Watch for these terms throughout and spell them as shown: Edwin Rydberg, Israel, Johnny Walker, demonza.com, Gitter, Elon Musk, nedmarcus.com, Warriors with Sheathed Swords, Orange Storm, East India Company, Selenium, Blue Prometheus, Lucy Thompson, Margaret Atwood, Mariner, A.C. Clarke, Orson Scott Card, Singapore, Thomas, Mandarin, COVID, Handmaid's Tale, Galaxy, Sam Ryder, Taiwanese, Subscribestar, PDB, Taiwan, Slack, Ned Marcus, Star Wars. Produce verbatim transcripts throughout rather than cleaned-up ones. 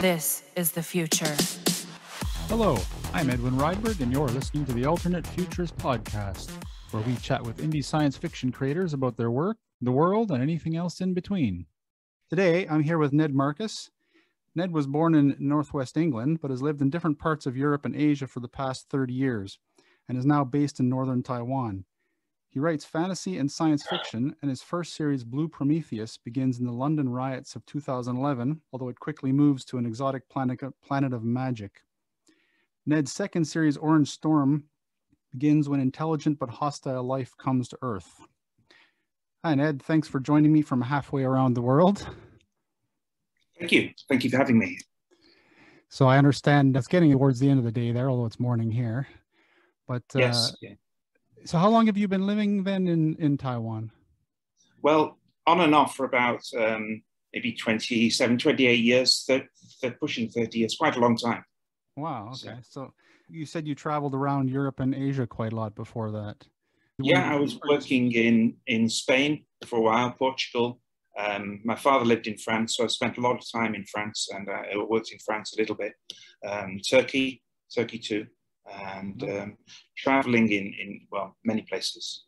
This is the future. Hello, I'm Edwin Rydberg, and you're listening to the Alternate Futures Podcast, where we chat with indie science fiction creators about their work, the world, and anything else in between. Today, I'm here with Ned Marcus. Ned was born in Northwest England, but has lived in different parts of Europe and Asia for the past thirty years, and is now based in northern Taiwan. He writes fantasy and science fiction, and his first series, Blue Prometheus, begins in the London riots of two thousand eleven, although it quickly moves to an exotic planet, planet of magic. Ned's second series, Orange Storm, begins when intelligent but hostile life comes to Earth. Hi, Ned. Thanks for joining me from halfway around the world. Thank you. Thank you for having me. So I understand it's getting towards the end of the day there, although it's morning here. But yes, uh, yeah. So how long have you been living then in, in Taiwan? Well, on and off for about um, maybe twenty-seven, twenty-eight years, they're pushing thirty years, quite a long time. Wow, okay. So, so you said you traveled around Europe and Asia quite a lot before that. Yeah, when I was working in, in Spain for a while, Portugal. Um, my father lived in France, so I spent a lot of time in France, and I worked in France a little bit. Um, Turkey, Turkey too. And um, traveling in, in, well, many places.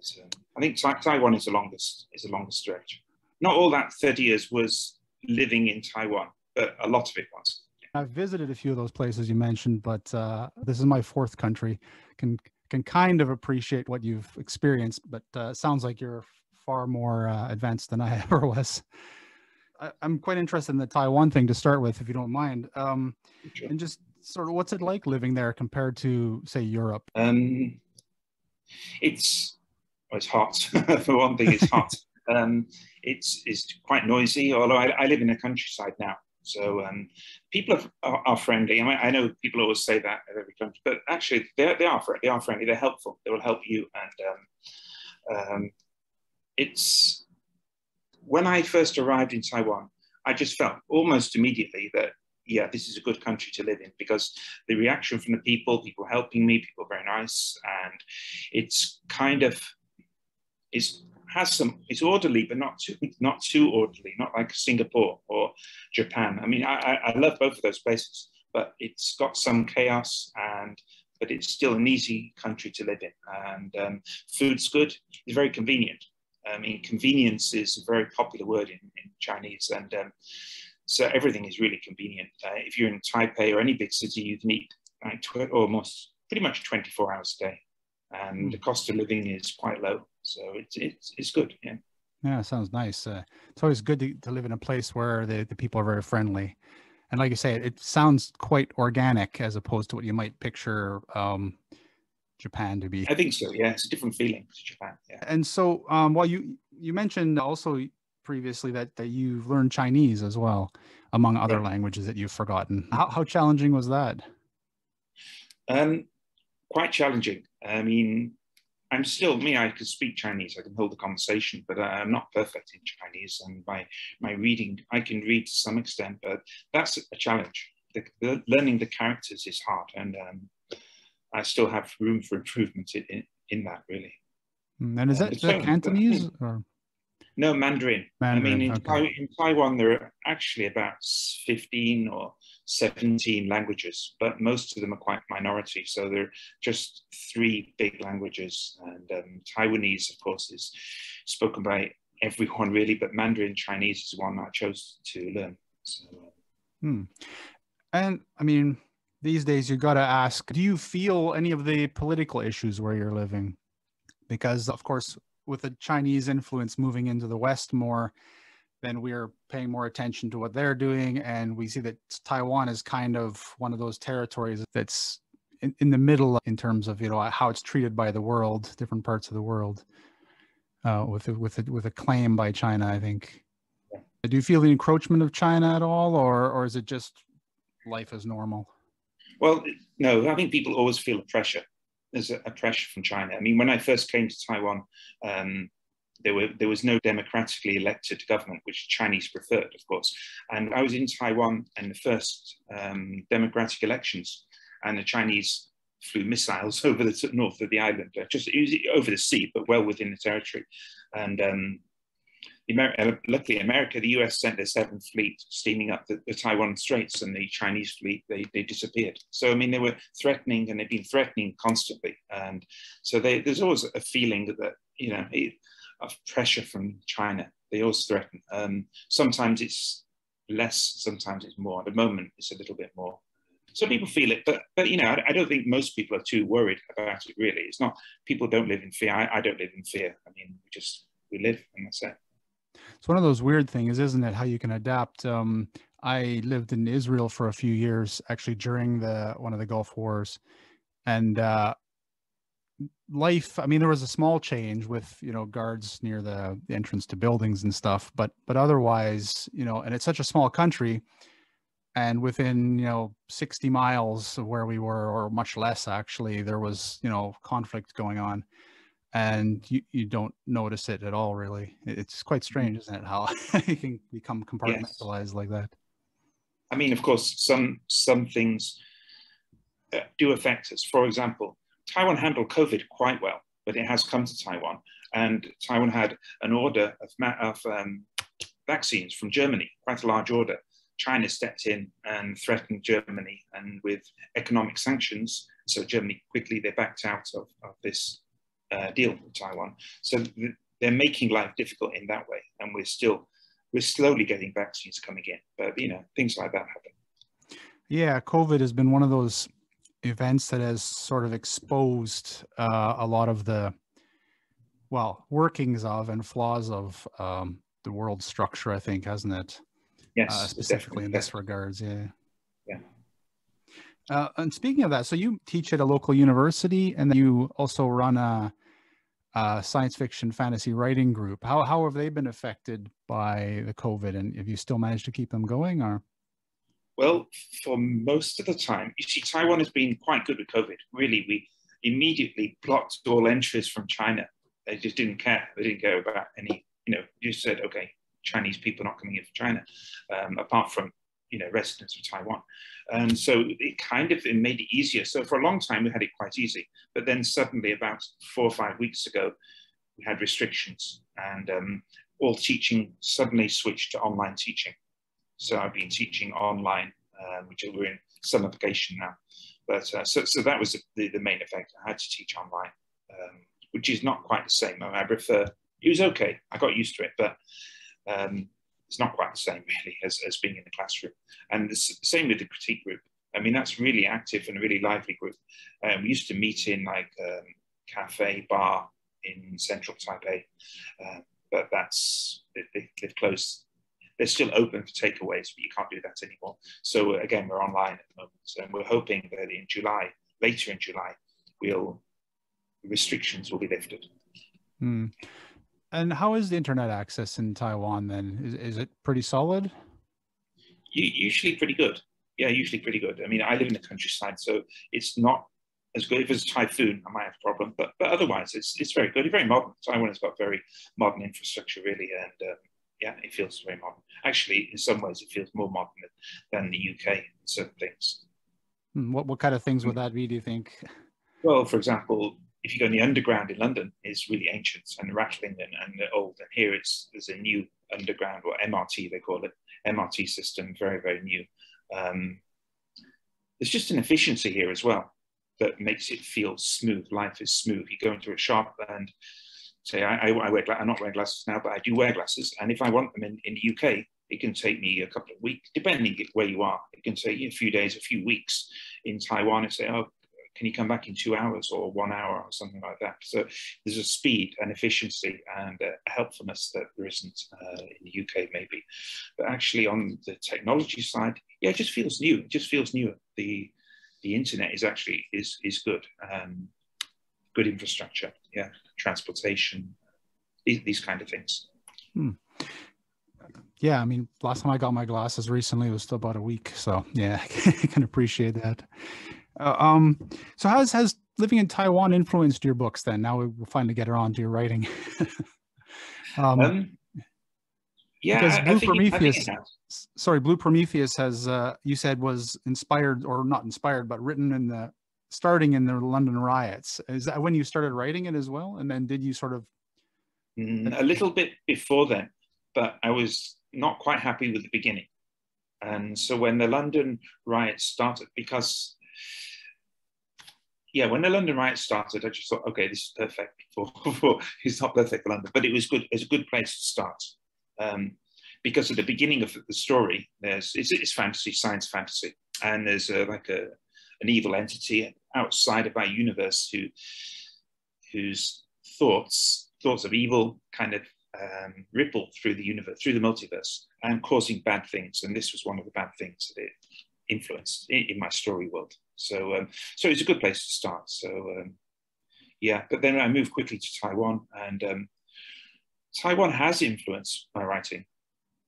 So I think ta Taiwan is the longest, is the longest stretch. Not all that thirty years was living in Taiwan, but a lot of it was. Yeah. I've visited a few of those places you mentioned, but uh, this is my fourth country. Can, can kind of appreciate what you've experienced, but uh, sounds like you're far more uh, advanced than I ever was. I, I'm quite interested in the Taiwan thing to start with, if you don't mind. Um, sure. And just sort of what's it like living there compared to, say, Europe? Um, it's, well, it's hot. For one thing, it's hot. um, it's, it's quite noisy, although I, I live in the countryside now. So um, people are, are friendly. I mean, I know people always say that at every country, but actually they, they, are, they are friendly. They're helpful. They will help you. And um, um, it's, when I first arrived in Taiwan, I just felt almost immediately that yeah, this is a good country to live in, because the reaction from the people, people helping me, people very nice, and it's kind of, it's has some, it's orderly, but not too, not too orderly, not like Singapore or Japan. I mean, I, I love both of those places, but it's got some chaos, and but it's still an easy country to live in, and um, food's good, it's very convenient. I mean, convenience is a very popular word in, in Chinese, and um, so everything is really convenient. Uh, if you're in Taipei or any big city, you can eat like tw almost pretty much twenty-four hours a day, and the cost of living is quite low. So it's it's it's good. Yeah. Yeah, sounds nice. Uh, it's always good to, to live in a place where the the people are very friendly, and like you say, it, it sounds quite organic as opposed to what you might picture um, Japan to be. I think so. Yeah, it's a different feeling to Japan. Yeah. And so, um, well, you you mentioned also previously that, that you've learned Chinese as well, among other languages that you've forgotten. How, how challenging was that? Um, quite challenging. I mean, I'm still me, I can speak Chinese, I can hold a conversation, but I'm not perfect in Chinese. And by my reading, I can read to some extent, but that's a challenge. The, the learning the characters is hard, and um, I still have room for improvement in, in, in that, really. And is that, um, is that Cantonese? Or? No, Mandarin. Mandarin. I mean, in, okay. in Taiwan, there are actually about fifteen or seventeen languages, but most of them are quite minority. So there are just three big languages. And um, Taiwanese, of course, is spoken by everyone, really, but Mandarin Chinese is the one I chose to learn. So, hmm. And, I mean, these days, you've got to ask, do you feel any of the political issues where you're living? Because, of course, with the Chinese influence moving into the West more, then we're paying more attention to what they're doing. And we see that Taiwan is kind of one of those territories that's in, in the middle in terms of, you know, how it's treated by the world, different parts of the world, uh, with, with, with a claim by China, I think. Do you feel the encroachment of China at all, or, or is it just life as normal? Well, no, I think people always feel the pressure. There's a pressure from China. I mean, when I first came to Taiwan, um, there, were, there was no democratically elected government, which Chinese preferred, of course. And I was in Taiwan in the first um, democratic elections, and the Chinese flew missiles over the north of the island, just it was over the sea, but well within the territory. And um, Amer- luckily, America, the U S sent their seventh fleet steaming up the, the Taiwan Straits, and the Chinese fleet, they, they disappeared. So, I mean, they were threatening, and they've been threatening constantly. And so they, there's always a feeling that, you know, of pressure from China. They always threaten. Um, sometimes it's less, sometimes it's more. At the moment, it's a little bit more. So people feel it, but, but you know, I, I don't think most people are too worried about it, really. It's not, people don't live in fear. I, I don't live in fear. I mean, we just, we live, and that's it. It's one of those weird things, isn't it, how you can adapt. Um, I lived in Israel for a few years, actually during the one of the Gulf Wars, and uh, life, I mean, there was a small change with, you know, guards near the entrance to buildings and stuff, but, but otherwise, you know, and it's such a small country, and within, you know, sixty miles of where we were, or much less actually, there was, you know, conflict going on. And you, you don't notice it at all, really. It's quite strange, isn't it, how you can become compartmentalized yes. like that. I mean, of course, some some things uh, do affect us. For example, Taiwan handled COVID quite well, but it has come to Taiwan. And Taiwan had an order of, ma of um, vaccines from Germany, quite a large order. China stepped in and threatened Germany, and with economic sanctions. So Germany quickly, they backed out of, of this Uh, deal with Taiwan. So th they're making life difficult in that way, and we're still we're slowly getting vaccines coming in, but you know, things like that happen. Yeah, COVID has been one of those events that has sort of exposed uh, a lot of the well workings of and flaws of um, the world structure, I think, hasn't it? Yes, uh, specifically in this definitely. regards. Yeah. Yeah. Uh, and speaking of that, so you teach at a local university, and then you also run a, a science fiction fantasy writing group. How, how have they been affected by the COVID, and have you still managed to keep them going? Or? Well, for most of the time, you see, Taiwan has been quite good with COVID. Really, we immediately blocked all entries from China. They just didn't care. They didn't care about any, you know, you said, okay, Chinese people not coming in from China, um, apart from you know, residents of Taiwan. And so it kind of, it made it easier. So for a long time, we had it quite easy, but then suddenly about four or five weeks ago, we had restrictions, and um, all teaching suddenly switched to online teaching. So I've been teaching online, uh, which we're in summer vacation now. But uh, so, so that was the, the main effect. I had to teach online, um, which is not quite the same. I mean, I prefer, it was okay. I got used to it, but um, it's not quite the same, really, as, as being in the classroom. And the same with the critique group. I mean, that's really active and a really lively group. Um, we used to meet in like a um, cafe bar in central Taipei, uh, but that's, they, they've closed. They're still open for takeaways, but you can't do that anymore. So again, we're online at the moment. And we're hoping that in July, later in July, we'll, the restrictions will be lifted. Mm. And how is the internet access in Taiwan then? Is, is it pretty solid? Usually pretty good. Yeah, usually pretty good. I mean, I live in the countryside, so it's not as good. If it's a typhoon, I might have a problem, but, but otherwise it's, it's very good. It's very modern. Taiwan has got very modern infrastructure, really. And um, yeah, it feels very modern. Actually, in some ways, it feels more modern than the U K in certain things. What, what kind of things would that be, do you think? Well, for example, if you go in the underground in London, it's really ancient and rattling and, and old. And here it's, there's a new underground, or M R T, they call it, M R T system, very, very new. Um, there's just an efficiency here as well that makes it feel smooth. Life is smooth. You go into a shop and say, I, I, I wear, I'm not wearing glasses now, but I do wear glasses. And if I want them in, in the U K, it can take me a couple of weeks, depending where you are. It can take you a few days, a few weeks. In Taiwan, it's say, oh, can you come back in two hours or one hour or something like that? So there's a speed and efficiency and a helpfulness that there isn't uh, in the U K maybe. But actually on the technology side, yeah, it just feels new. It just feels newer. The the internet is actually is is good. Um, good infrastructure, yeah, transportation, these, these kind of things. Hmm. Yeah, I mean, last time I got my glasses recently, it was still about a week. So yeah, I can appreciate that. Uh, um, so how's, has living in Taiwan influenced your books then? Now we'll finally get her on to your writing. um, um, yeah, because Blue I think Prometheus, it, I think it sorry, Blue Prometheus has, uh, you said was inspired or not inspired, but written in the, starting in the London riots. Is that when you started writing it as well? And then did you sort of? Mm, a little bit before then. but I was not quite happy with the beginning. And so when the London riots started, because, yeah, when the London riots started, I just thought, okay, this is perfect for, for it's not perfect for London, but it was good, it's a good place to start. Um, because at the beginning of the story, there's it's, it's fantasy, science fantasy, and there's a, like a, an evil entity outside of our universe who, whose thoughts, thoughts of evil kind of um, ripple through the universe, through the multiverse, and causing bad things. And this was one of the bad things that it influenced in, in my story world. So, um, so it's a good place to start. So, um, yeah, but then I moved quickly to Taiwan, and um, Taiwan has influenced my writing.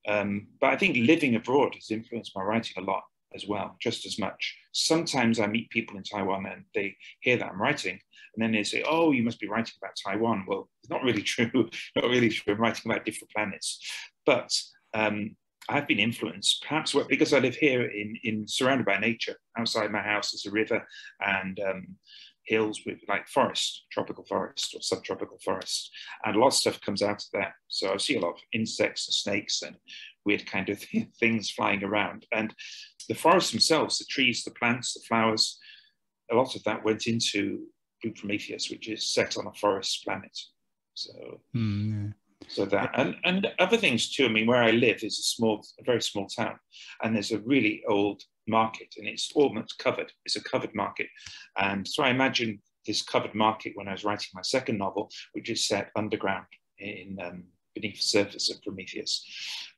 Um, but I think living abroad has influenced my writing a lot as well, just as much. Sometimes I meet people in Taiwan and they hear that I'm writing, and then they say, oh, you must be writing about Taiwan. Well, it's not really true, not really true. I'm writing about different planets. But um, I've been influenced, perhaps because I live here in, in surrounded by nature. Outside my house is a river and um, hills with like forest, tropical forest or subtropical forest, and a lot of stuff comes out of that. So I see a lot of insects and snakes and weird kind of th things flying around. And the forests themselves, the trees, the plants, the flowers, a lot of that went into Blue Prometheus, which is set on a forest planet. So, mm, yeah. so that, and, and other things too. I mean, where I live is a small, a very small town, and there's a really old market, and it's almost covered. It's a covered market. And so I imagined this covered market when I was writing my second novel, which is set underground in um, beneath the surface of Prometheus,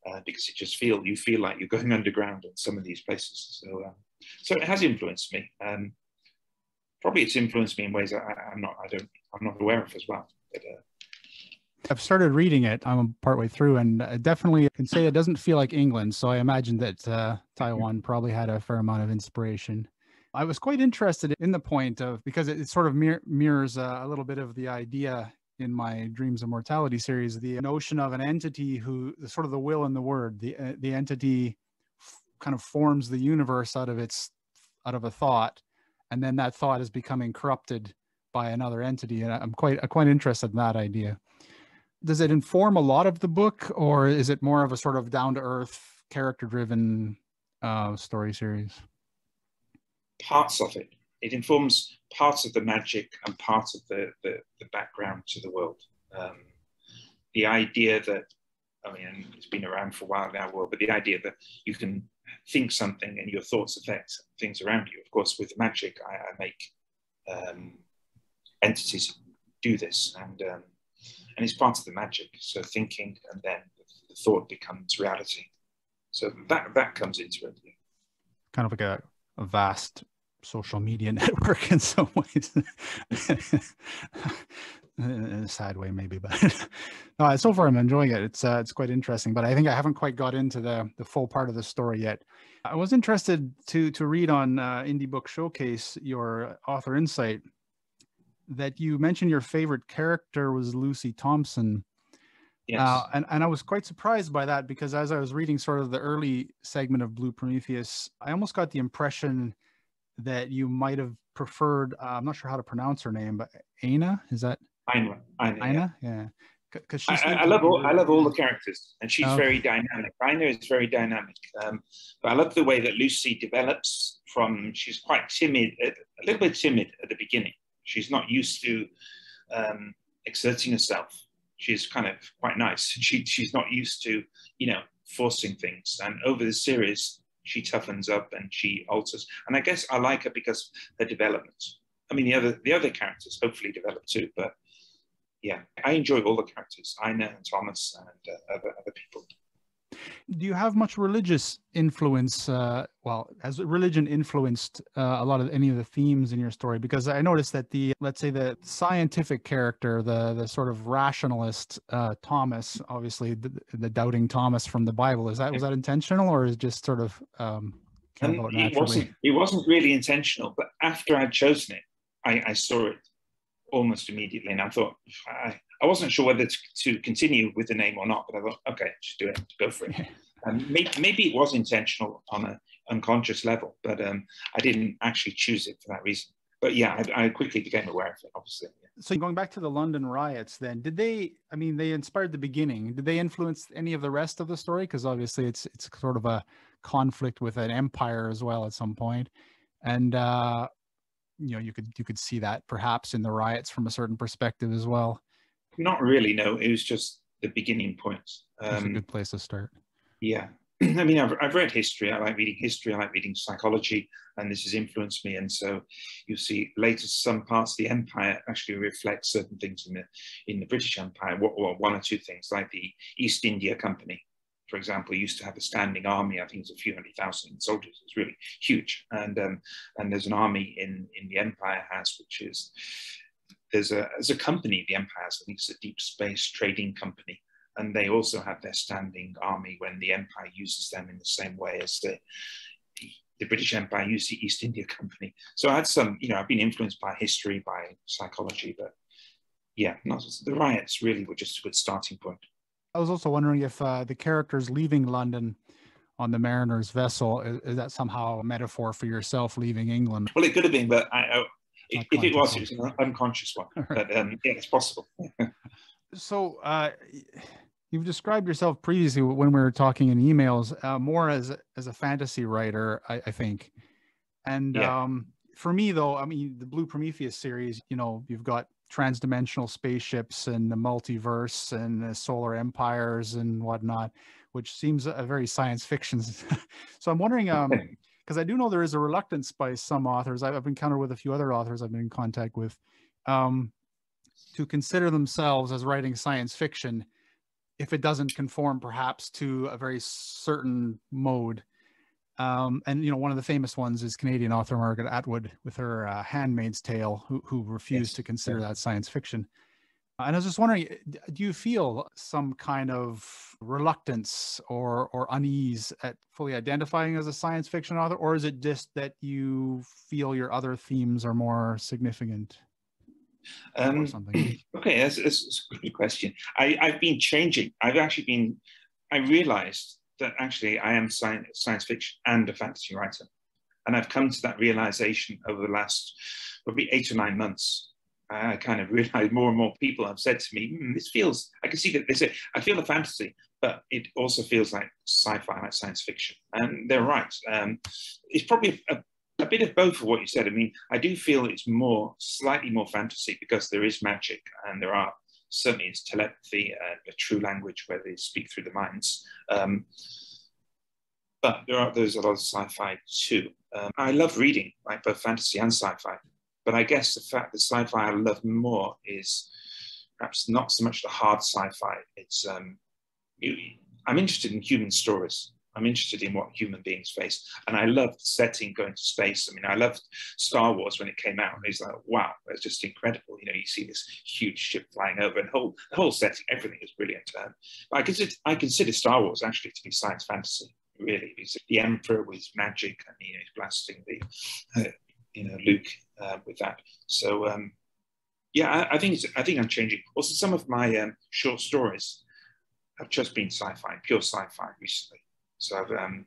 uh, because it just feel you feel like you're going underground in some of these places. So, um, so it has influenced me. Um, probably it's influenced me in ways that I, I'm not, I don't, I'm not aware of as well. But, uh, I've started reading it. I'm partway through, and I definitely can say it doesn't feel like England. So I imagine that uh, Taiwan probably had a fair amount of inspiration. I was quite interested in the point of, because it, it sort of mir mirrors uh, a little bit of the idea in my Dreams of Mortality series, the notion of an entity who, sort of the will and the word, the, uh, the entity kind of forms the universe out of its, out of a thought. And then that thought is becoming corrupted by another entity. And I'm quite, I'm quite interested in that idea. Does it inform a lot of the book, or is it more of a sort of down-to-earth, character-driven uh, story series? Parts of it. It informs parts of the magic and part of the, the, the background to the world. Um, the idea that, I mean, it's been around for a while now, world, but the idea that you can think something and your thoughts affect things around you. Of course, with magic, I, I make um, entities do this, and... Um, And it's part of the magic. So thinking, and then the thought becomes reality. So that that comes into it. Yeah. Kind of like a, a vast social media network in some ways, in a sad way maybe. But no, so far I'm enjoying it. It's uh, it's quite interesting. But I think I haven't quite got into the the full part of the story yet. I was interested to to read on uh, Indie Book Showcase your author insight, that you mentioned your favorite character was Lucy Thompson. Yes. Uh, and, and I was quite surprised by that, because as I was reading sort of the early segment of Blue Prometheus, I almost got the impression that you might have preferred, uh, I'm not sure how to pronounce her name, but Aina, is that? Aina. Aina, Aina? Yeah. Because yeah. I, I, love all, I love all the characters, and she's okay. very dynamic. Aina is very dynamic. Um, but I love the way that Lucy develops from, she's quite timid, a, a little bit timid at the beginning. She's not used to um, exerting herself. She's kind of quite nice. She, she's not used to, you know, forcing things. And over the series, she toughens up and she alters. And I guess I like her because her development. I mean, the other the other characters hopefully develop too. But yeah, I enjoy all the characters, Aina and Thomas and uh, other, other people. Do you have much religious influence? Uh, well, has religion influenced uh, a lot of any of the themes in your story? Because I noticed that the, let's say the scientific character, the the sort of rationalist uh, Thomas, obviously the, the doubting Thomas from the Bible, is that was that intentional, or is it just sort of? Um, um, it wasn't. It wasn't really intentional. But after I'd chosen it, I, I saw it almost immediately, and I thought, I, I wasn't sure whether to, to continue with the name or not, but I thought, okay, just do it, go for it. Um, maybe, maybe it was intentional on an unconscious level, but um, I didn't actually choose it for that reason. But yeah, I, I quickly became aware of it, obviously. Yeah. So going back to the London riots then, did they, I mean, they inspired the beginning. Did they influence any of the rest of the story? Because obviously it's it's sort of a conflict with an empire as well at some point. And, uh, you know, you could, you could see that perhaps in the riots from a certain perspective as well. Not really, no. It was just the beginning points. Um, That's a good place to start. Yeah. I mean, I've, I've read history. I like reading history. I like reading psychology, and this has influenced me. And so you see later some parts of the empire actually reflect certain things in the in the British Empire, or, or one or two things, like the East India Company, for example, used to have a standing army. I think it's a few hundred thousand soldiers. It's really huge. And um, and there's an army in, in the Empire House, which is, there's a, there's a company the Empire House, I think it's a deep space trading company. And they also have their standing army when the Empire uses them in the same way as the, the, the British Empire used the East India Company. So I had some, you know, I've been influenced by history, by psychology, but yeah, not, the riots really were just a good starting point. I was also wondering if uh, the characters leaving London on the Mariner's vessel, is, is that somehow a metaphor for yourself leaving England? Well, it could have been, but I, I, if, if it was, it was an unconscious one, right. But um, yeah, it's possible. So, uh, you've described yourself previously when we were talking in emails uh, more as as a fantasy writer, I, I think. And yeah. um, for me, though, I mean, the Blue Prometheus series, you know, you've got transdimensional spaceships and the multiverse and the solar empires and whatnot, which seems a very science fiction. So I'm wondering, um, because I do know there is a reluctance by some authors. I've, I've encountered with a few other authors I've been in contact with um, to consider themselves as writing science fiction if it doesn't conform perhaps to a very certain mode. Um, and, you know, one of the famous ones is Canadian author Margaret Atwood with her uh, Handmaid's Tale, who, who refused yes. to consider yeah. that science fiction. And I was just wondering, do you feel some kind of reluctance or, or unease at fully identifying as a science fiction author? Or is it just that you feel your other themes are more significant? Um, okay, that's, that's a good question. I, I've been changing. I've actually been, I realized that actually I am science, science fiction and a fantasy writer. And I've come to that realization over the last probably eight or nine months. I kind of realized more and more people have said to me, mm, this feels, I can see that they say, I feel a fantasy, but it also feels like sci-fi, like science fiction. And they're right. Um, it's probably a A bit of both of what you said. I mean, I do feel it's more, slightly more fantasy because there is magic and there are, certainly it's telepathy, uh, a true language where they speak through the minds. Um, but there are, there's a lot of sci-fi too. Um, I love reading, like both fantasy and sci-fi. But I guess the fact that sci-fi I love more is perhaps not so much the hard sci-fi. It's, um, it, I'm interested in human stories. I'm interested in what human beings face. And I loved the setting, going to space. I mean, I loved Star Wars when it came out. It's like, wow, it's just incredible. You know, you see this huge ship flying over and whole, the whole setting, everything is brilliant. Um, but I consider, I consider Star Wars actually to be science fantasy, really. Because the Emperor with magic and, you know, he's blasting the, uh, you know, Luke uh, with that. So, um, yeah, I, I think it's, I think I'm changing. Also, some of my um, short stories have just been sci-fi, pure sci-fi recently. So I've, um,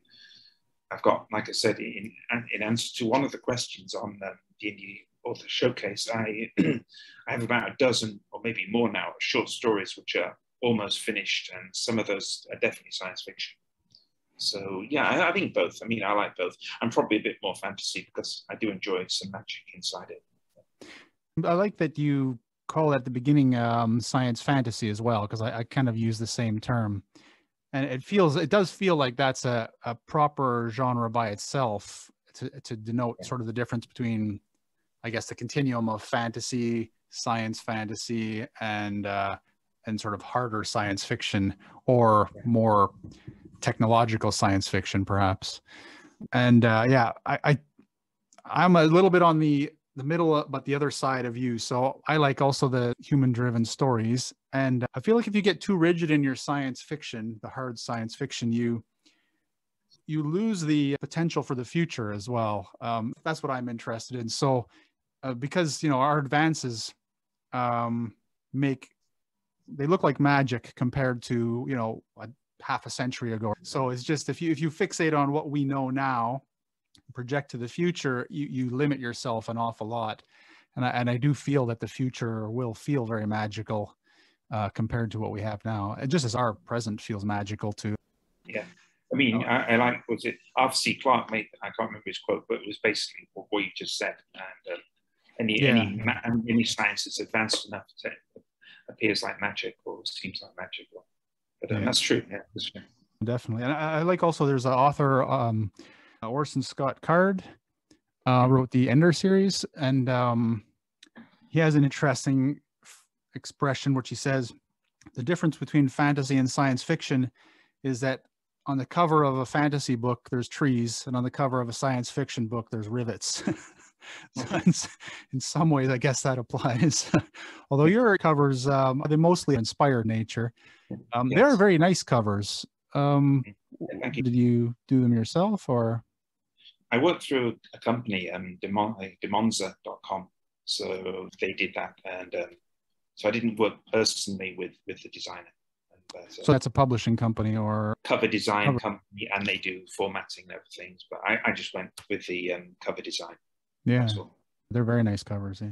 I've got, like I said, in, in answer to one of the questions on um, the Indie Author Showcase, I, I have about a dozen or maybe more now short stories which are almost finished, and some of those are definitely science fiction. So yeah, I, I think both. I mean, I like both. I'm probably a bit more fantasy because I do enjoy some magic inside it. I like that you call at the beginning um, science fantasy as well, because I, I kind of use the same term. And it feels, it does feel like that's a, a proper genre by itself to, to denote yeah. sort of the difference between, I guess, the continuum of fantasy, science fantasy, and, uh, and sort of harder science fiction or yeah. more technological science fiction, perhaps. And uh, yeah, I, I, I'm a little bit on the, the middle, but the other side of you. So I like also the human-driven stories. And I feel like if you get too rigid in your science fiction, the hard science fiction, you you lose the potential for the future as well. Um, that's what I'm interested in. So uh, because, you know, our advances um, make, they look like magic compared to, you know, a half a century ago. So it's just, if you, if you fixate on what we know now, project to the future, you, you limit yourself an awful lot. And I, and I do feel that the future will feel very magical uh, compared to what we have now, just as our present feels magical too. Yeah. I mean, oh. I, I like, was it A C Clarke made, I can't remember his quote, but it was basically what, what you just said. And um, any, yeah. any, any science that's advanced enough to appears like magic or seems like magic. Or, but um, yeah. that's true. Yeah, that's true. Definitely. And I, I like also, there's an author, um, Orson Scott Card, uh, wrote the Ender series. And um, he has an interesting f expression, which he says, the difference between fantasy and science fiction is that on the cover of a fantasy book, there's trees, and on the cover of a science fiction book, there's rivets. So in, in some ways, I guess that applies. Although your covers, um, they mostly inspired nature. Um, yes. They're very nice covers. Um, you. Did you do them yourself, or? I worked through a company, um, demonza dot com. So they did that, and um, so I didn't work personally with with the designer. So, so that's a publishing company or cover design cover. company, and they do formatting and other things. But I, I just went with the um, cover design. Yeah, they're very nice covers. Yeah.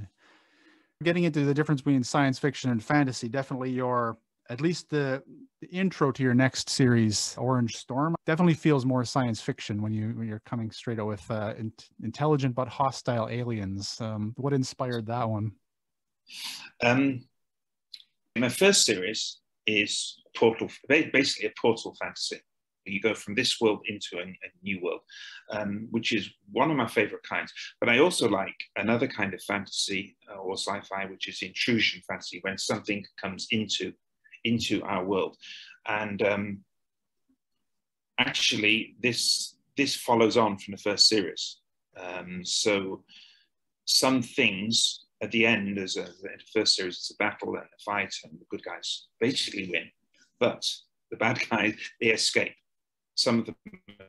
Getting into the difference between science fiction and fantasy, definitely your at least the, the intro to your next series, Orange Storm, definitely feels more science fiction when you when you're coming straight out with uh, in, intelligent but hostile aliens. Um, what inspired that one? Um, my first series is. Portal, basically a portal fantasy. You go from this world into a, a new world, um, which is one of my favorite kinds. But I also like another kind of fantasy or sci-fi, which is intrusion fantasy, when something comes into, into our world. And um, actually, this, this follows on from the first series. Um, so some things at the end, as a, the first series, it's a battle and a fight, and the good guys basically win. But the bad guys, they escape. Some of them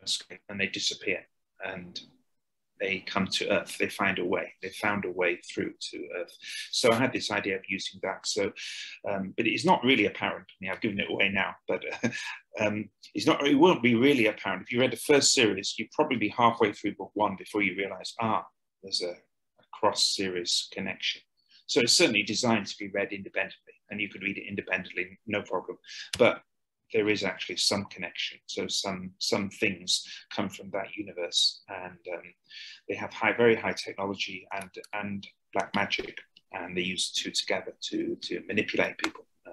escape and they disappear and they come to Earth. They find a way. They found a way through to Earth. So I had this idea of using that. So, um, but it's not really apparent. I mean, I've given it away now, but um, it's not, it won't be really apparent. If you read the first series, you'd probably be halfway through book one before you realize, ah, there's a, a cross-series connection. So it's certainly designed to be read independently, and you could read it independently, no problem. But there is actually some connection. So some some things come from that universe, and um, they have high, very high technology and and black magic, and they use the two together to to manipulate people. Uh,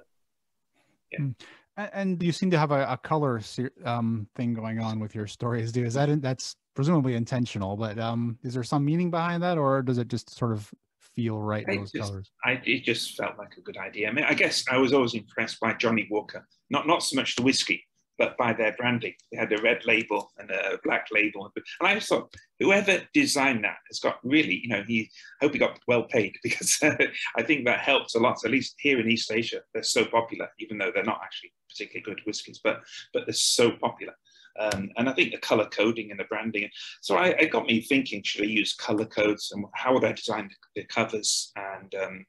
yeah. Mm. And you seem to have a, a color um, thing going on with your stories, do you? Is that in, that's presumably intentional? But um, is there some meaning behind that, or does it just sort of feel right in those just, colors? I, it just felt like a good idea. I mean, I guess I was always impressed by Johnny Walker, not not so much the whiskey, but by their branding. They had a red label and a black label. And I just thought, whoever designed that has got really, you know, he, I hope he got well paid, because uh, I think that helps a lot, at least here in East Asia. They're so popular, even though they're not actually particularly good whiskies, but, but they're so popular. Um, and I think the color coding and the branding. So I, it got me thinking, should I use color codes, and how would I design the, the covers? And um,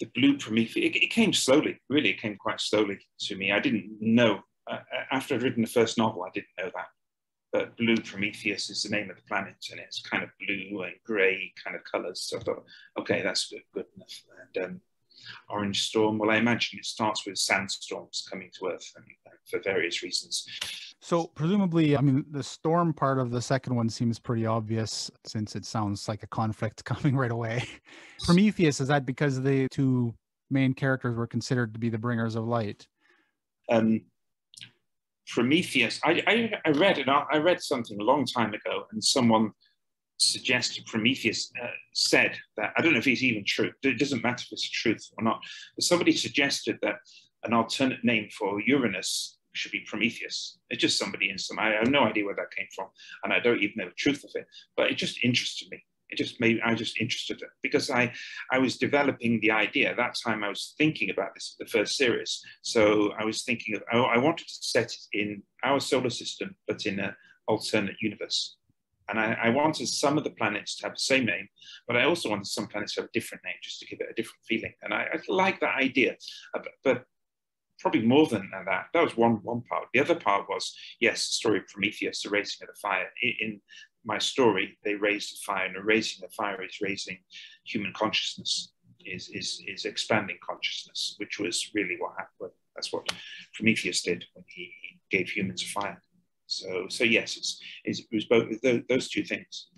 the Blue Prometheus, it, it came slowly, really, it came quite slowly to me. I didn't know, uh, after I'd written the first novel, I didn't know that. But Blue Prometheus is the name of the planet, and it's kind of blue and gray kind of colors. So I thought, okay, that's good, good enough. And, um, Orange Storm, well, I imagine it starts with sandstorms coming to Earth, and, and for various reasons. So presumably, I mean, the storm part of the second one seems pretty obvious, since it sounds like a conflict coming right away. Prometheus, is that because the two main characters were considered to be the bringers of light? Um, Prometheus, I, I, I read an, I read something a long time ago, and someone suggested Prometheus uh, said that, I don't know if it's even true, it doesn't matter if it's truth or not, but somebody suggested that an alternate name for Uranus should be Prometheus. It's just somebody in some, I have no idea where that came from, and I don't even know the truth of it, but it just interested me. It just made, I just interested it, because I, I was developing the idea. That time I was thinking about this, the first series. So I was thinking of, I, I wanted to set it in our solar system, but in an alternate universe. And I, I wanted some of the planets to have the same name, but I also wanted some planets to have a different name, just to give it a different feeling. And I, I like that idea. But, but probably more than that. That was one one part. The other part was, yes, the story of Prometheus, the raising of the fire. In my story, they raised the fire, and raising the fire is raising human consciousness, is is is expanding consciousness, which was really what happened. That's what Prometheus did when he gave humans fire. So, so yes, it's, it's, it was both those, those two things.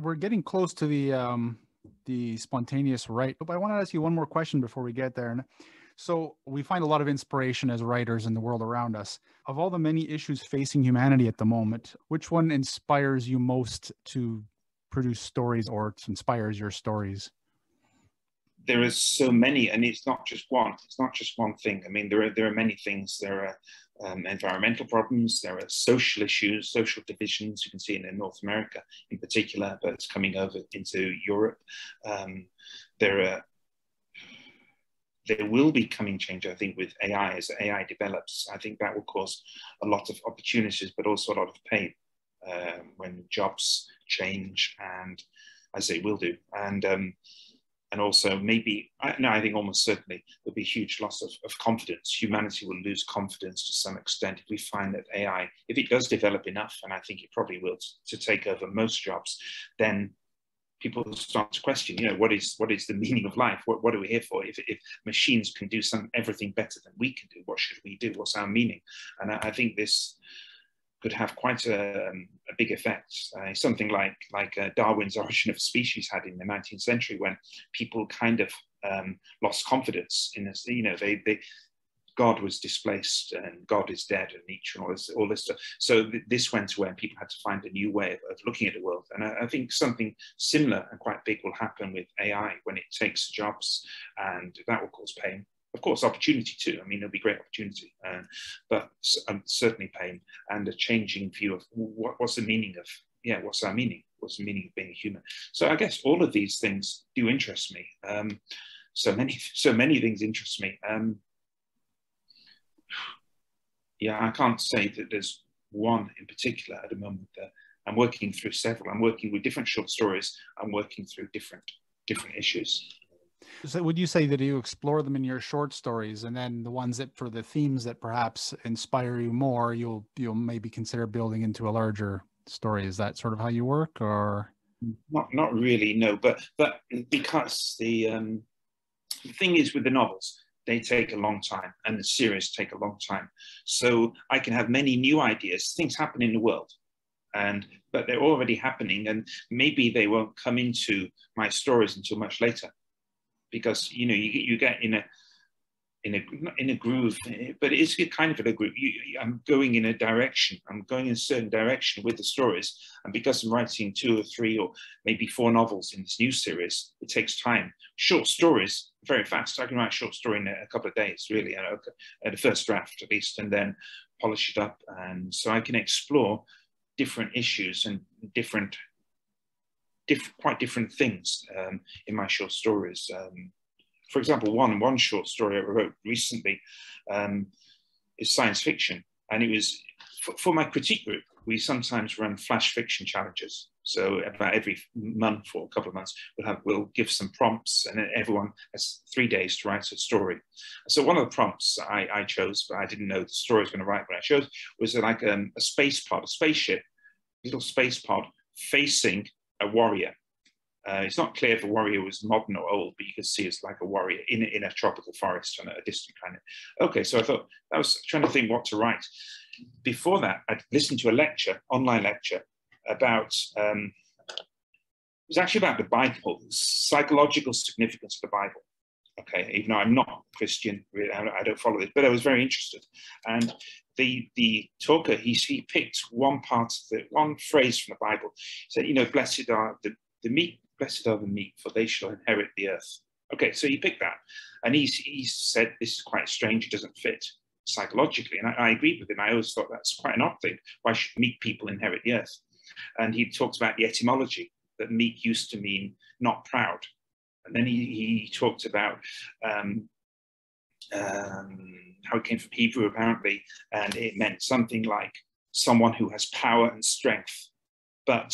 We're getting close to the um, the spontaneous write, but I want to ask you one more question before we get there. And so, we find a lot of inspiration as writers in the world around us. Of all the many issues facing humanity at the moment, which one inspires you most to produce stories, or inspires your stories? There are so many, and it's not just one. It's not just one thing. I mean, there are there are many things. There are um, environmental problems. There are social issues, social divisions. You can see in North America in particular, but it's coming over into Europe. Um, there are there will be coming change, I think, with A I. As A I develops, I think that will cause a lot of opportunities, but also a lot of pain uh, when jobs change, and as they will do, and. Um, And also maybe, no, I think almost certainly there'll be a huge loss of, of confidence. Humanity will lose confidence to some extent if we find that A I, if it does develop enough, and I think it probably will, to take over most jobs, then people start to question, you know, what is what is the meaning of life? What, what are we here for? If, if machines can do some, everything better than we can do, what should we do? What's our meaning? And I, I think this could have quite a, um, a big effect. Uh, something like like uh, Darwin's Origin of Species had in the nineteenth century, when people kind of um, lost confidence in this. You know, they they God was displaced, and God is dead, and Nietzsche, and all this all this stuff. So th this went to where people had to find a new way of, of looking at the world. And I, I think something similar and quite big will happen with A I when it takes jobs, and that will cause pain. Of course, opportunity too. I mean, there'll be great opportunity, uh, but um, certainly pain and a changing view of what, what's the meaning of, yeah, what's our meaning? What's the meaning of being human? So I guess all of these things do interest me. Um, so many, so many things interest me. Um, yeah, I can't say that there's one in particular at the moment. That I'm working through several. I'm working with different short stories. I'm working through different, different issues. So would you say that you explore them in your short stories, and then the ones that for the themes that perhaps inspire you more, you'll you'll maybe consider building into a larger story? Is that sort of how you work, or not? Not really, no. But but because the um, the thing is with the novels, they take a long time, and the series take a long time. So I can have many new ideas. Things happen in the world. And, but they're already happening, and maybe they won't come into my stories until much later. Because you know you get you get in a in a in a groove, but it's kind of in a groove. You, I'm going in a direction. I'm going in a certain direction with the stories, and because I'm writing two or three or maybe four novels in this new series, it takes time. Short stories very fast. I can write a short story in a couple of days, really, at the first draft at least, and then polish it up. And so I can explore different issues and different. Diff quite different things um, in my short stories. Um, for example, one one short story I wrote recently um, is science fiction, and it was for, for my critique group. We sometimes run flash fiction challenges. So about every month or a couple of months, we'll have we'll give some prompts, and everyone has three days to write a story. So one of the prompts I, I chose, but I didn't know the story I was going to write when I chose, was like um, a space pod, a spaceship, a little space pod facing a warrior. Uh, it's not clear if the warrior was modern or old, but you can see it's like a warrior in, in a tropical forest on a distant planet. Okay, so I thought, I was trying to think what to write. Before that, I'd listened to a lecture, online lecture, about, um, it was actually about the Bible, psychological significance of the Bible. Okay, even though I'm not Christian, really, I don't follow this, but I was very interested. And the the talker, he, he picked one part, of the, one phrase from the Bible. He said, you know, blessed are the, the meek, blessed are the meek, for they shall inherit the earth. Okay, so he picked that. And he, he said, this is quite strange, it doesn't fit psychologically. And I, I agreed with him. I always thought that's quite an odd thing. Why should meek people inherit the earth? And he talked about the etymology, that meek used to mean not proud. And then he, he talked about um, um, how it came from Hebrew, apparently, and it meant something like someone who has power and strength, but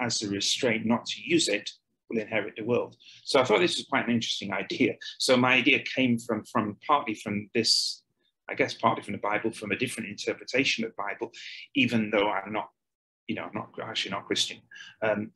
has the restraint not to use it, will inherit the world. So I thought this was quite an interesting idea. So my idea came from, from partly from this I guess partly from the Bible, from a different interpretation of the Bible, even though I'm not, you know, I'm not actually not Christian. Um,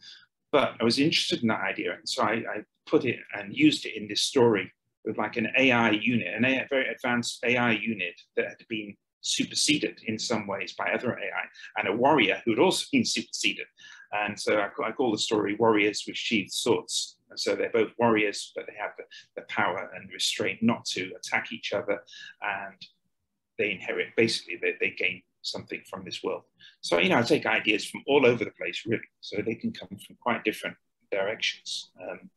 but I was interested in that idea, and so I, I put it and used it in this story with like an A I unit, an A I, very advanced A I unit that had been superseded in some ways by other A I, and a warrior who'd also been superseded. And so I, I call the story Warriors with Sheathed Swords. And so they're both warriors, but they have the, the power and restraint not to attack each other. And they inherit, basically, they, they gain something from this world. So, you know, I take ideas from all over the place, really. So they can come from quite different directions. Um,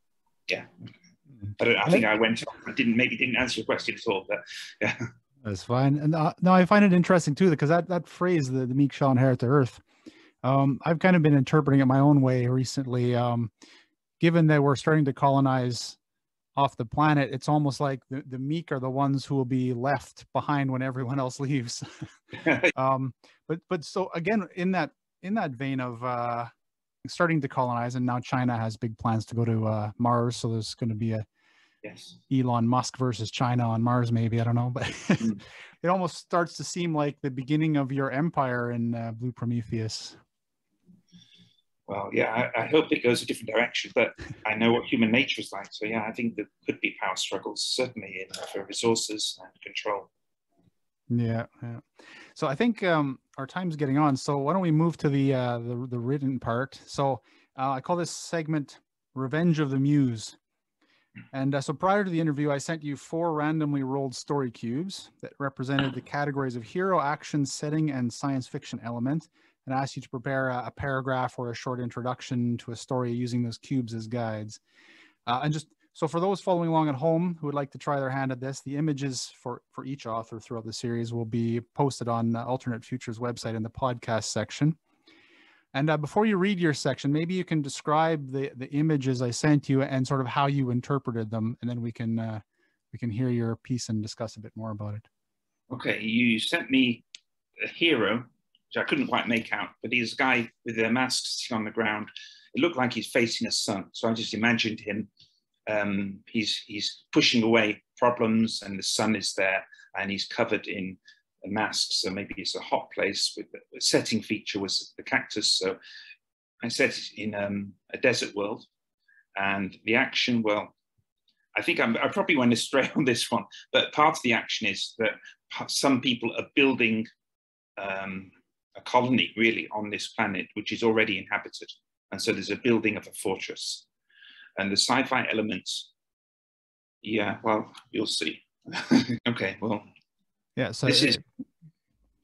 yeah. But I think I went on. I didn't, maybe didn't answer your question at all, but yeah. That's fine. And uh, no, I find it interesting too, because that, that phrase, the, the meek shall inherit the earth, um, I've kind of been interpreting it my own way recently. Um, given that we're starting to colonize off the planet, it's almost like the, the meek are the ones who will be left behind when everyone else leaves. um, but, but so again, in that, in that vein of, uh, starting to colonize, and now China has big plans to go to uh, Mars. So there's going to be a yes. Elon Musk versus China on Mars, maybe, I don't know, but mm. It almost starts to seem like the beginning of your empire in uh, Blue Prometheus. Well, yeah, I, I hope it goes a different direction, but I know what human nature is like. So yeah, I think there could be power struggles, certainly in, for resources and control. Yeah, yeah. So I think um, our time's getting on. So why don't we move to the uh, the, the written part? So uh, I call this segment "Revenge of the Muse." And uh, so prior to the interview, I sent you four randomly rolled story cubes that represented the categories of hero, action, setting, and science fiction element, and asked you to prepare a, a paragraph or a short introduction to a story using those cubes as guides. Uh, and just so for those following along at home who would like to try their hand at this, the images for, for each author throughout the series will be posted on uh, Alternate Futures website in the podcast section. And uh, before you read your section, maybe you can describe the, the images I sent you and sort of how you interpreted them, and then we can, uh, we can hear your piece and discuss a bit more about it. Okay, you sent me a hero, which I couldn't quite make out, but he's a guy with their mask sitting on the ground. It looked like he's facing a sun, so I just imagined him. Um, he's, he's pushing away problems, and the sun is there, and he's covered in a mask, so maybe it's a hot place. With the setting feature was the cactus, so I set it in um, a desert world. And the action, well, I think I'm, I probably went astray on this one, but part of the action is that some people are building um, a colony, really, on this planet, which is already inhabited. And so there's a building of a fortress. And the sci-fi elements, yeah, well, you'll see. Okay, well. Yeah, so this it, is,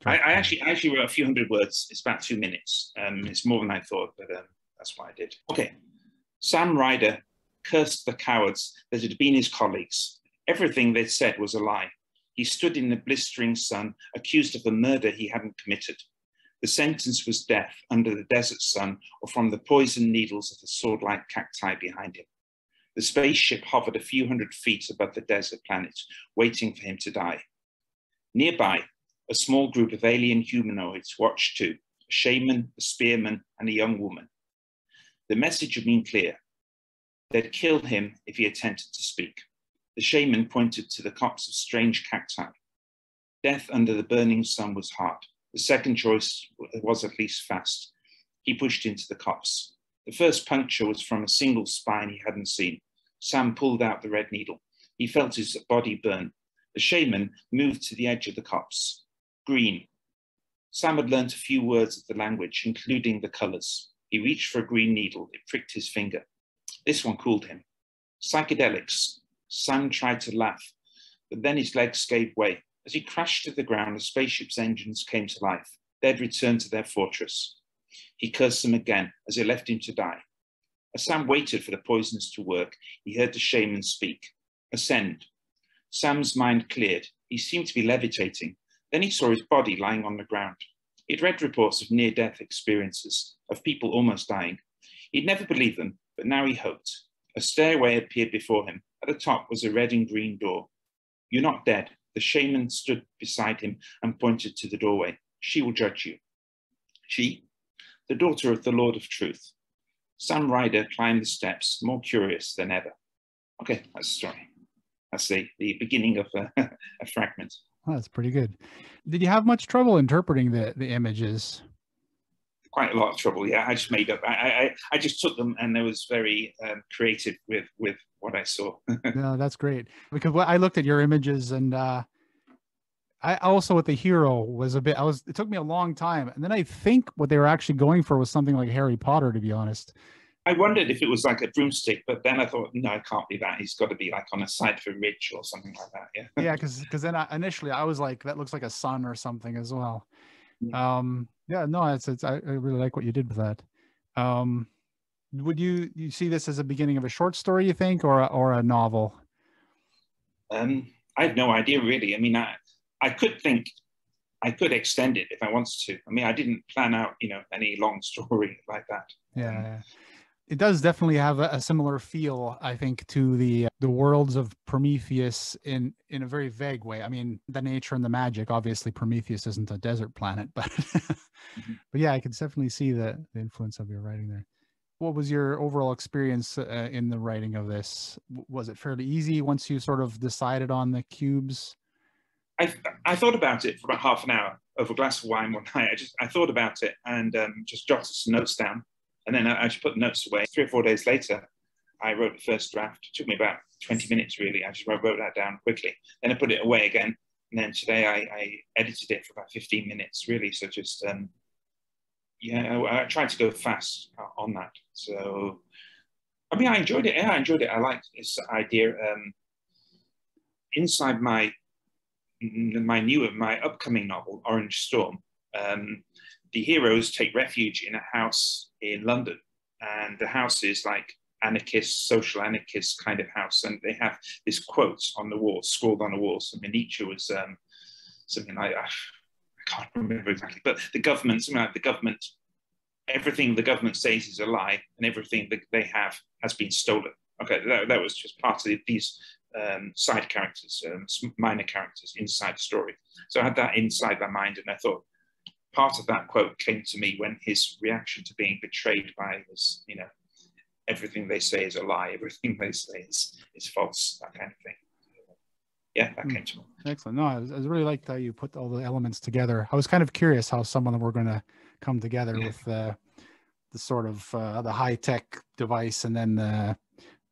I, I actually I actually wrote a few hundred words. It's about two minutes. Um, it's more than I thought, but um, that's what I did. Okay, Sam Ryder cursed the cowards that had been his colleagues. Everything they'd said was a lie. He stood in the blistering sun, accused of a murder he hadn't committed. The sentence was death under the desert sun or from the poison needles of the sword-like cacti behind him. The spaceship hovered a few hundred feet above the desert planet, waiting for him to die. Nearby, a small group of alien humanoids watched too, a shaman, a spearman, and a young woman. The message had been clear. They'd kill him if he attempted to speak. The shaman pointed to the copse of strange cacti. Death under the burning sun was hard. The second choice was at least fast. He pushed into the copse. The first puncture was from a single spine he hadn't seen. Sam pulled out the red needle. He felt his body burn. The shaman moved to the edge of the copse. Green. Sam had learnt a few words of the language, including the colours. He reached for a green needle. It pricked his finger. This one cooled him. Psychedelics. Sam tried to laugh, but then his legs gave way. As he crashed to the ground, the spaceship's engines came to life. They'd returned to their fortress. He cursed them again as they left him to die. As Sam waited for the poisons to work, he heard the shaman speak. Ascend. Sam's mind cleared. He seemed to be levitating. Then he saw his body lying on the ground. He'd read reports of near-death experiences, of people almost dying. He'd never believed them, but now he hoped. A stairway appeared before him. At the top was a red and green door. You're not dead. The shaman stood beside him and pointed to the doorway. She will judge you. She, the daughter of the Lord of Truth. Sam Ryder climbed the steps, more curious than ever. Okay, that's the story. That's the, the beginning of a, a fragment. Oh, that's pretty good. Did you have much trouble interpreting the, the images? Quite a lot of trouble, yeah. I just made up. I I, I just took them, and I was very um, creative with with what I saw. No, that's great, because I looked at your images, and uh, I also with the hero was a bit. I was. It took me a long time, and then I think what they were actually going for was something like Harry Potter, to be honest. I wondered if it was like a broomstick, but then I thought, no, it can't be that. He's got to be like on a cypher ridge or something like that. Yeah. Yeah, because because then I, initially I was like, that looks like a sun or something as well. Yeah. Um, yeah, no, it's, it's, I really like what you did with that. Um, would you you see this as a beginning of a short story, you think, or a, or a novel? Um, I have no idea, really. I mean, I I could think I could extend it if I wanted to. I mean, I didn't plan out, you know, any long story like that. Yeah, yeah. It does definitely have a, a similar feel, I think, to the the worlds of Prometheus in in a very vague way. I mean, the nature and the magic. Obviously, Prometheus isn't a desert planet, but mm-hmm. But yeah, I can definitely see the, the influence of your writing there. What was your overall experience uh, in the writing of this? Was it fairly easy once you sort of decided on the cubes? I th I thought about it for about half an hour over a glass of wine one night. I just I thought about it and um, just jotted some notes down. And then I, I just put the notes away. Three or four days later, I wrote the first draft. It took me about twenty minutes, really. I just wrote, wrote that down quickly. Then I put it away again. And then today I, I edited it for about fifteen minutes, really. So just, um, yeah, I, I tried to go fast on that. So, I mean, I enjoyed it. Yeah, I enjoyed it. I liked this idea. Um, inside my, my new, my upcoming novel, Orange Storm, um, the heroes take refuge in a house in London, and the house is like anarchist, social anarchist kind of house, and they have this quote on the wall, scrawled on the wall. So Nietzsche was um, something like, I can't remember exactly, but the government, something like the government, everything the government says is a lie, and everything that they have has been stolen. Okay, that, that was just part of these um, side characters, um, minor characters inside the story. So I had that inside my mind, and I thought, part of that quote came to me when his reaction to being betrayed by his, you know, everything they say is a lie, everything they say is, is false, that kind of thing. Yeah, that mm. came to me. Excellent. No, I, was, I really liked how you put all the elements together. I was kind of curious how some of them were going to come together, yeah, with uh, the sort of uh, the high-tech device and then the,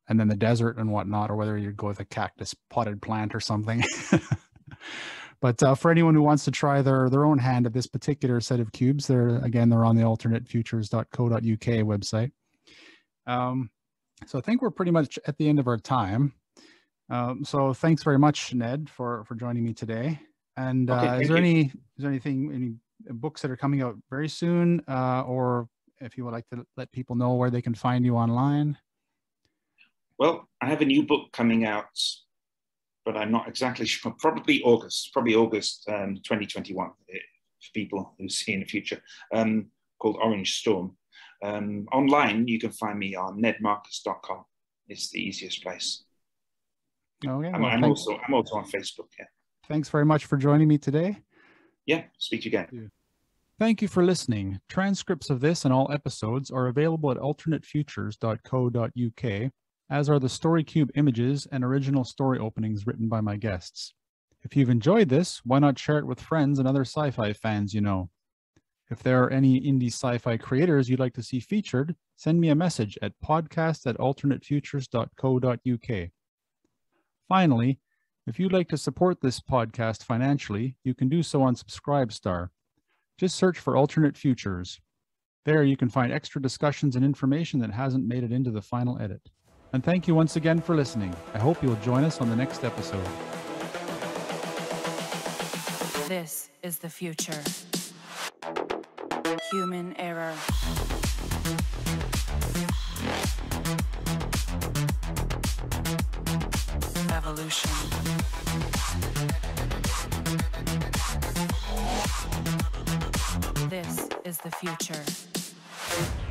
and then the desert and whatnot, or whether you'd go with a cactus potted plant or something. But uh, for anyone who wants to try their, their own hand at this particular set of cubes, they're, again, they're on the alternate futures dot co dot U K website. Um, so I think we're pretty much at the end of our time. Um, so thanks very much, Ned, for, for joining me today. And okay, uh, is there you. any, is there anything, any books that are coming out very soon? Uh, or if you would like to let people know where they can find you online. Well, I have a new book coming out, but I'm not exactly sure, probably August, probably August um, twenty twenty-one, for people who see in the future, um, called Orange Storm. Um, online, you can find me on ned marcus dot com. It's the easiest place. Okay, I'm, well, I'm, also, I'm also on Facebook, yeah. Thanks very much for joining me today. Yeah, speak to you again. Thank you for listening. Transcripts of this and all episodes are available at alternate futures dot co dot U K. as are the story cube images and original story openings written by my guests. If you've enjoyed this, why not share it with friends and other sci-fi fans you know? If there are any indie sci-fi creators you'd like to see featured, send me a message at podcast at alternate futures dot co dot U K. Finally, if you'd like to support this podcast financially, you can do so on Subscribestar. Just search for Alternate Futures. There you can find extra discussions and information that hasn't made it into the final edit. And thank you once again for listening. I hope you'll join us on the next episode. This is the future. Human error. Evolution. This is the future.